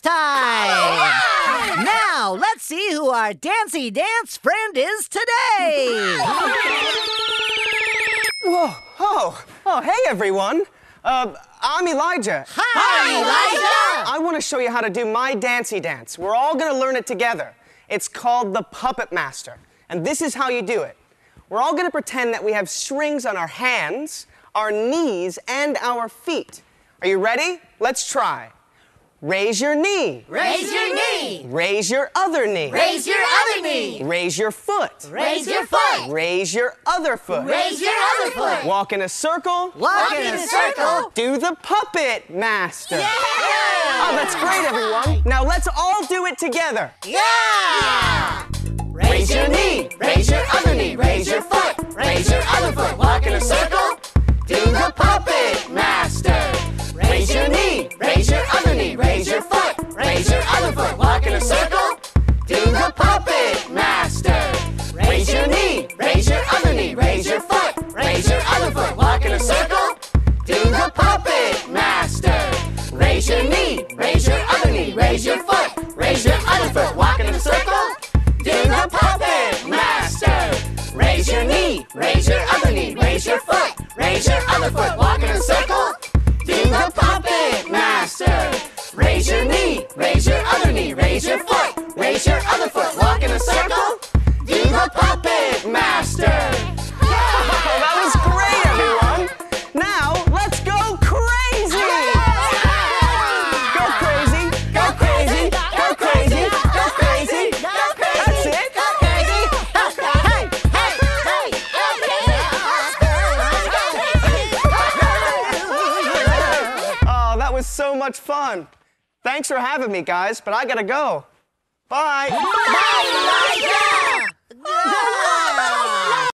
dance time! Now, let's see who our Dancy Dance friend is today! Whoa! Oh, hey, everyone! I'm Elijah. Hi, Elijah! I want to show you how to do my Dancy Dance. We're all going to learn it together. It's called the Puppet Master, and this is how you do it. We're all going to pretend that we have strings on our hands, our knees, and our feet. Are you ready? Let's try. Raise your knee. Raise your knee. Raise your other knee. Raise your other knee. Raise your foot. Raise your foot. Raise your other foot. Raise your other foot. Walk in a circle. Walk in a circle. Do the Puppet Master. Yeah! Oh, that's great, everyone. Now let's all do it together. Yeah! Raise your knee. Raise your other knee. Raise your foot. Raise your other foot. Walk in a circle. Do the Puppet Master. Raise your knee, raise your other knee, raise your foot, raise your other foot. Walk in a circle, do the Puppet Master. Raise your knee, raise your other knee, raise your foot, raise your other foot. Walk in a circle, do the Puppet Master. Raise your knee, raise your other knee, raise your foot, raise your other foot. Walk in a circle, do the Puppet Master. Raise your knee, raise your other knee, raise your foot, raise your other foot. Walk in a circle, do the Puppet Master. Raise your knee, raise your other knee, raise your foot, raise your other foot. Walk in a circle, do the Puppet Master. Oh, that was great, everyone. Now, let's go crazy. Go crazy, go crazy, go crazy, go crazy, go crazy. That's it. Go crazy. Hey, hey, hey, That was so much fun. Thanks for having me, guys, but I gotta go. Bye. Bye.